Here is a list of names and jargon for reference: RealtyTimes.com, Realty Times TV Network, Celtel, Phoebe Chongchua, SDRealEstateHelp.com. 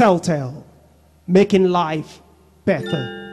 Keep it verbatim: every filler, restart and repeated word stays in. Celtel, making life better.